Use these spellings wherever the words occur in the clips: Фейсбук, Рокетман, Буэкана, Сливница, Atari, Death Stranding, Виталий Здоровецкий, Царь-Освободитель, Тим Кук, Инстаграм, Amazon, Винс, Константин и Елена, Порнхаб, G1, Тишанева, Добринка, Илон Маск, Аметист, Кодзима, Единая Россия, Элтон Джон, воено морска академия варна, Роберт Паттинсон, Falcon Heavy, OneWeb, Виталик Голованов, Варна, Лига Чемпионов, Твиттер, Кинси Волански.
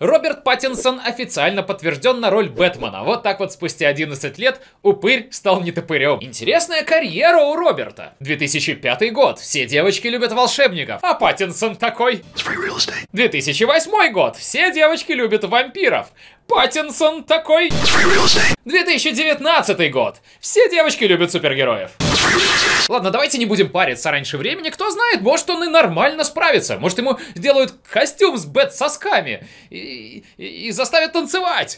Роберт Паттинсон официально подтвержден на роль Бэтмена. Вот так вот спустя 11 лет упырь стал нетопырем. Интересная карьера у Роберта. 2005 год. Все девочки любят волшебников. А Паттинсон такой. 2008 год. Все девочки любят вампиров. Паттинсон такой. 2019 год. Все девочки любят супергероев. Ладно, давайте не будем париться раньше времени. Кто знает, может, он и нормально справится. Может, ему сделают костюм с бэт-сосками и заставят танцевать.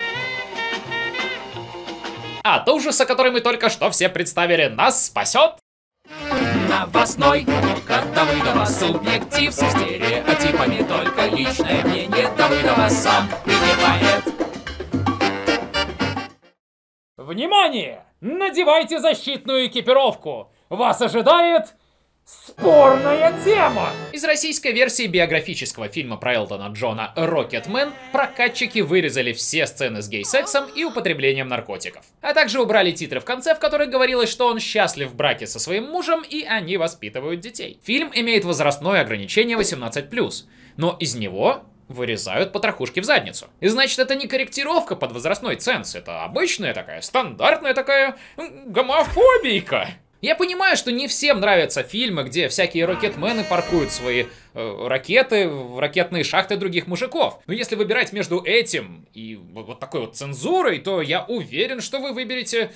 А от ужаса, который мы только что все представили, нас спасет... Новостной блок Давыдова. Субъектив со стереотипами. Только личное мнение Давыдова. Сам прибывает. Внимание! Надевайте защитную экипировку. Вас ожидает спорная тема! Из российской версии биографического фильма про Элтона Джона «Рокетман» прокатчики вырезали все сцены с гей-сексом и употреблением наркотиков. А также убрали титры в конце, в которых говорилось, что он счастлив в браке со своим мужем и они воспитывают детей. Фильм имеет возрастное ограничение 18+, но из него... вырезают потрохушки в задницу. И значит, это не корректировка под возрастной ценз, это обычная такая, стандартная такая гомофобийка. Я понимаю, что не всем нравятся фильмы, где всякие ракетмены паркуют свои ракеты в ракетные шахты других мужиков. Но если выбирать между этим и вот такой вот цензурой, то я уверен, что вы выберете...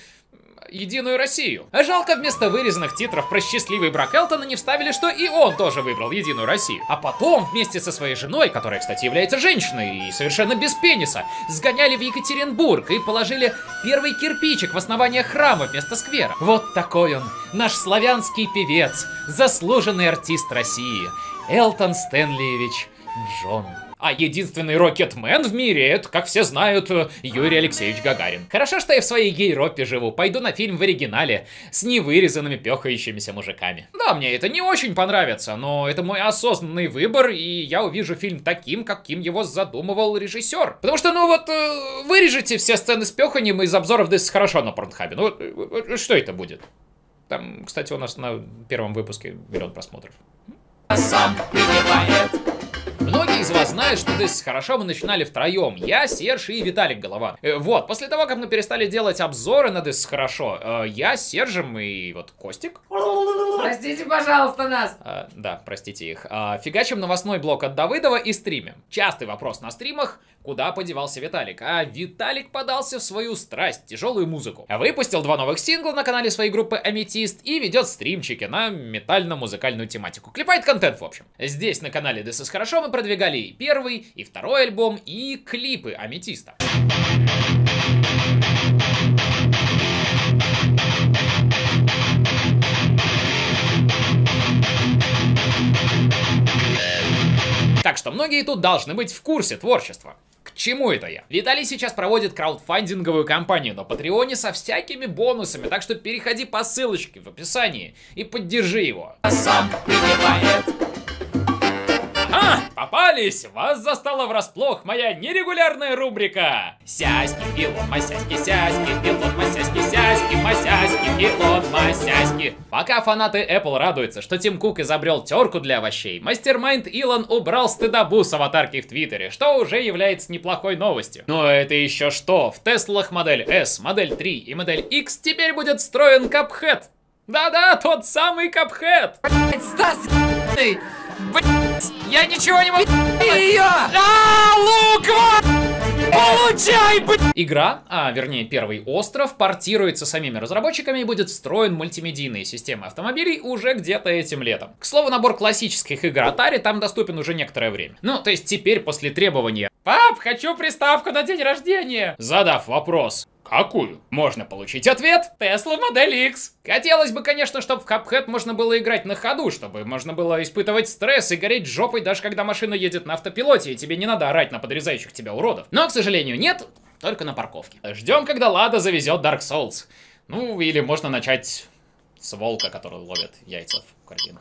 Единую Россию. А жалко, вместо вырезанных титров про счастливый брак Элтона не вставили, что и он тоже выбрал Единую Россию. А потом, вместе со своей женой, которая, кстати, является женщиной и совершенно без пениса, сгоняли в Екатеринбург и положили первый кирпичик в основание храма вместо сквера. Вот такой он, наш славянский певец, заслуженный артист России, Элтон Стэнлиевич Джон. А единственный рокетмен в мире, это, как все знают, Юрий Алексеевич Гагарин. Хорошо, что я в своей гей-ропе живу. Пойду на фильм в оригинале с невырезанными пёхающимися мужиками. Да, мне это не очень понравится, но это мой осознанный выбор, и я увижу фильм таким, каким его задумывал режиссер. Потому что, ну вот, вырежете все сцены с пёханием из обзоров This is Хорошо на Порнхабе. Ну, что это будет? Там, кстати, у нас на первом выпуске миллион просмотров. Сам прибывает. Многие из вас знают, что здесь хорошо мы начинали втроем. Я, Серж и Виталик Голованов. Вот, после того, как мы перестали делать обзоры на This is Хорошо, я, Сержем и вот Костик. Простите, пожалуйста, нас. Да, простите их. Фигачим новостной блок от Давыдова и стримим. Частый вопрос на стримах, куда подевался Виталик. А Виталик подался в свою страсть, тяжелую музыку. Выпустил 2 новых сингла на канале своей группы Аметист и ведет стримчики на метально-музыкальную тематику. Клепает контент, в общем. Здесь на канале This is Хорошо мы продвигали и первый, и второй альбом, и клипы Аметиста. Так что многие тут должны быть в курсе творчества. К чему это я? Виталий сейчас проводит краудфандинговую кампанию на Патреоне со всякими бонусами, так что переходи по ссылочке в описании и поддержи его. Сам прибывает. Попались! Вас застала врасплох моя нерегулярная рубрика. Сяськи, Илон, масяськи, сяськи, Илон, масяськи, сяськи, масяськи, Илон, масяськи. Пока фанаты Apple радуются, что Тим Кук изобрел терку для овощей, мастермайнд Илон убрал стыдобу с аватарки в Твиттере, что уже является неплохой новостью. Но это еще что? В Теслах модель S, модель 3 и модель X теперь будет встроен Cuphead. Да-да, тот самый Cuphead. Стас, ты... Блять, я ничего не могу... Ее! Луква! Получай, блять! Игра, а вернее первый остров, портируется самими разработчиками и будет встроен в мультимедийные системы автомобилей уже где-то этим летом. К слову, набор классических игр Atari там доступен уже некоторое время. Ну, то есть теперь после требования «Пап, хочу приставку на день рождения!» Задав вопрос... Какую? Можно получить ответ. Tesla Model X. Хотелось бы, конечно, чтобы в Cuphead можно было играть на ходу, чтобы можно было испытывать стресс и гореть жопой, даже когда машина едет на автопилоте, и тебе не надо орать на подрезающих тебя уродов. Но, к сожалению, нет, только на парковке. Ждем, когда Лада завезет Dark Souls. Ну, или можно начать с волка, который ловит яйца в корзину.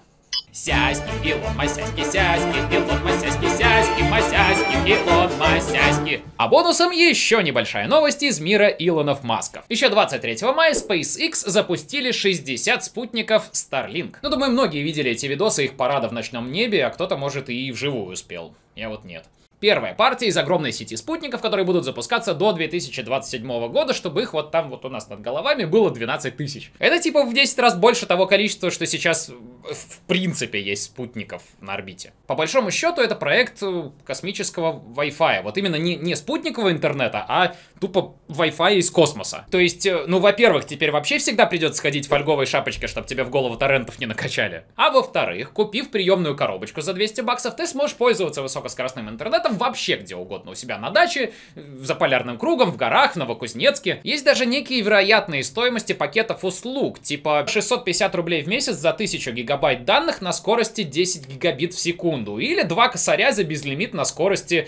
Сяськи, Илон, масяськи, сяськи, Илон, масяськи, сяськи, масяськи, Илон, масяськи. А бонусом еще небольшая новость из мира Илонов Масков. Еще 23 мая SpaceX запустили 60 спутников Starlink. Ну, думаю, многие видели эти видосы их парада в ночном небе, а кто-то, может, и вживую успел. Я вот нет. Первая партия из огромной сети спутников, которые будут запускаться до 2027 года, чтобы их вот там вот у нас над головами было 12 тысяч. Это типа в 10 раз больше того количества, что сейчас в принципе есть спутников на орбите. По большому счету это проект космического Wi-Fi. Вот именно не спутникового интернета, а тупо Wi-Fi из космоса. То есть, ну, во-первых, теперь вообще всегда придется сходить в фольговой шапочке, чтобы тебе в голову торрентов не накачали. А во-вторых, купив приемную коробочку за 200 баксов, ты сможешь пользоваться высокоскоростным интернетом вообще где угодно, у себя на даче, за полярным кругом, в горах, в Новокузнецке. Есть даже некие вероятные стоимости пакетов услуг, типа 650 рублей в месяц за 1000 гигабайт данных на скорости 10 гигабит в секунду, или 2 косаря за безлимит на скорости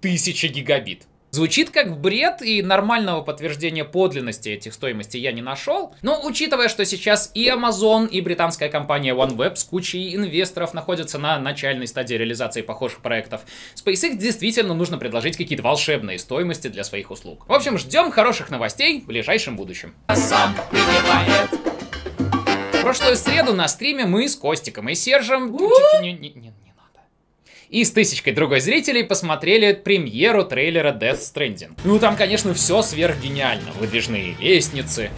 1000 гигабит. Звучит как бред, и нормального подтверждения подлинности этих стоимостей я не нашел. Но учитывая, что сейчас и Amazon, и британская компания OneWeb с кучей инвесторов находятся на начальной стадии реализации похожих проектов, SpaceX действительно нужно предложить какие-то волшебные стоимости для своих услуг. В общем, ждем хороших новостей в ближайшем будущем. В прошлую среду на стриме мы с Костиком и Сержем... И с 1000 другой зрителей посмотрели премьеру трейлера Death Stranding. Ну там, конечно, все сверхгениально. Выдвижные лестницы,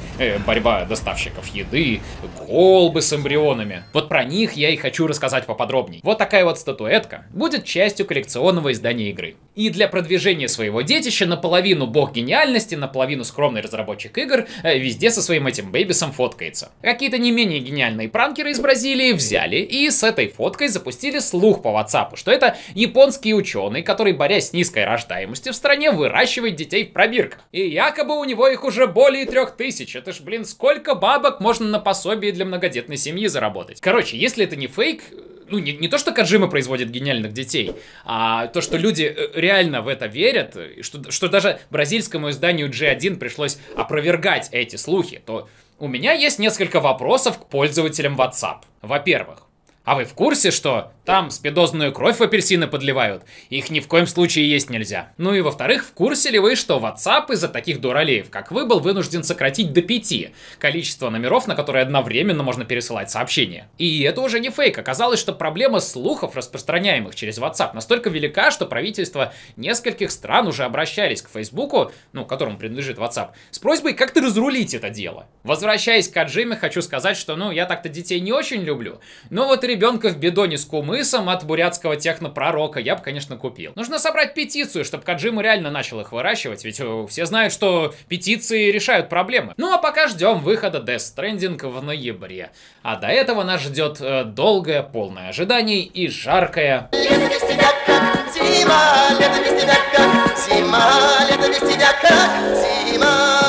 борьба доставщиков еды, колбы с эмбрионами. Вот про них я и хочу рассказать поподробнее. Вот такая вот статуэтка будет частью коллекционного издания игры. И для продвижения своего детища наполовину бог гениальности, наполовину скромный разработчик игр везде со своим этим бэйбисом фоткается. Какие-то не менее гениальные пранкеры из Бразилии взяли и с этой фоткой запустили слух по WhatsApp, что это японские ученые, которые, борясь с низкой рождаемостью в стране, выращивают детей в пробирках. И якобы у него их уже более 3000. Это ж, блин, сколько бабок можно на пособие для многодетной семьи заработать? Короче, если это не фейк, ну не то, что Кодзима производит гениальных детей, а то, что люди реально в это верят, что даже бразильскому изданию G1 пришлось опровергать эти слухи, то у меня есть несколько вопросов к пользователям WhatsApp. Во-первых, а вы в курсе, что там спидозную кровь в апельсины подливают? Их ни в коем случае есть нельзя. Ну и во-вторых, в курсе ли вы, что WhatsApp из-за таких дуралеев, как вы, был вынужден сократить до 5 количество номеров, на которые одновременно можно пересылать сообщения? И это уже не фейк. Оказалось, что проблема слухов, распространяемых через WhatsApp, настолько велика, что правительства нескольких стран уже обращались к Фейсбуку, ну, которому принадлежит WhatsApp, с просьбой как-то разрулить это дело. Возвращаясь к Кодзиме, хочу сказать, что, ну, я так-то детей не очень люблю, но вот ребенка в бидоне с кумысом от бурятского технопророка я бы, конечно, купил. Нужно собрать петицию, чтобы Кодзима реально начал их выращивать, ведь все знают, что петиции решают проблемы. Ну а пока ждем выхода Death Stranding в ноябре. А до этого нас ждет долгое, полное ожиданий и жаркое... Лето без тебя как зима, лето без тебя как зима, лето без тебя как зима.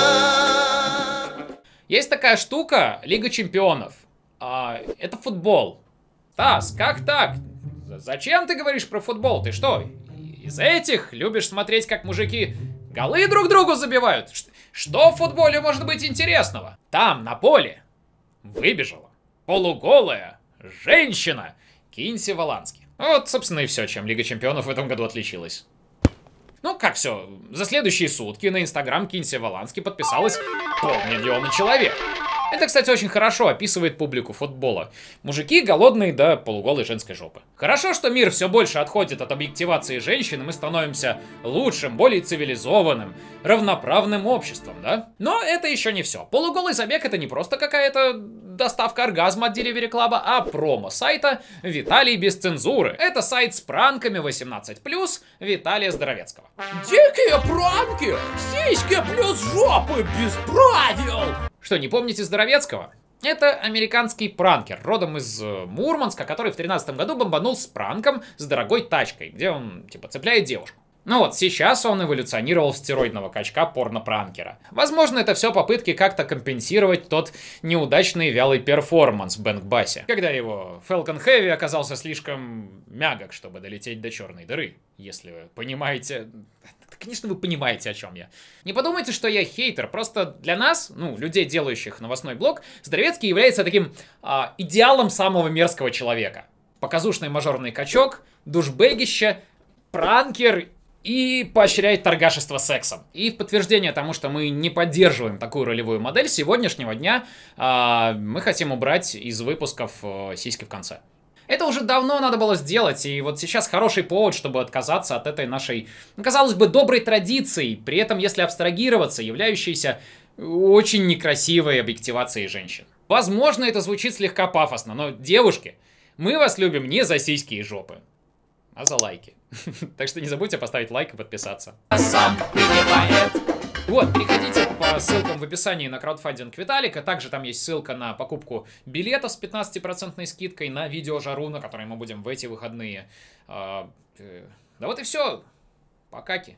Есть такая штука, Лига Чемпионов. Это футбол. Тас, как так? Зачем ты говоришь про футбол? Ты что, из этих любишь смотреть, как мужики голы друг другу забивают? Что в футболе может быть интересного? Там, на поле, выбежала полуголая женщина Кинси Волански. Вот, собственно, и все, чем Лига Чемпионов в этом году отличилась. Ну, как все, за следующие сутки на Инстаграм Кинси Волански подписалось 500 000 человек. Это, кстати, очень хорошо описывает публику футбола. Мужики голодные до полуголой женской жопы. Хорошо, что мир все больше отходит от объективации женщин, и мы становимся лучшим, более цивилизованным, равноправным обществом, да? Но это еще не все. Полуголый забег — это не просто какая-то доставка оргазма от Delivery Club, а промо сайта «Виталий без цензуры». Это сайт с пранками 18+, Виталия Здоровецкого. Дикие пранки! Сиськи плюс жопы без правил! Что, не помните Здоровецкого? Это американский пранкер, родом из Мурманска, который в 2013 году бомбанул с пранком с дорогой тачкой, где он, типа, цепляет девушку. Ну вот, сейчас он эволюционировал в стероидного качка порно-пранкера. Возможно, это все попытки как-то компенсировать тот неудачный вялый перформанс в Бэнкбасе, когда его Falcon Heavy оказался слишком мягок, чтобы долететь до черной дыры. Если вы понимаете... Конечно, вы понимаете, о чем я. Не подумайте, что я хейтер. Просто для нас, ну, людей, делающих новостной блог, Здоровецкий является таким идеалом самого мерзкого человека. Показушный мажорный качок, душбэгище, пранкер... и поощряет торгашество сексом. И в подтверждение тому, что мы не поддерживаем такую ролевую модель, с сегодняшнего дня мы хотим убрать из выпусков сиськи в конце. Это уже давно надо было сделать, и вот сейчас хороший повод, чтобы отказаться от этой нашей, казалось бы, доброй традиции, при этом, если абстрагироваться, являющейся очень некрасивой объективацией женщин. Возможно, это звучит слегка пафосно, но, девушки, мы вас любим не за сиськи и жопы, а за лайки. Так что не забудьте поставить лайк и подписаться. Вот, приходите по ссылкам в описании на краудфандинг Виталика. Также там есть ссылка на покупку билетов с 15% скидкой на видео Жару, на которой мы будем в эти выходные. Да вот и все. Покаки.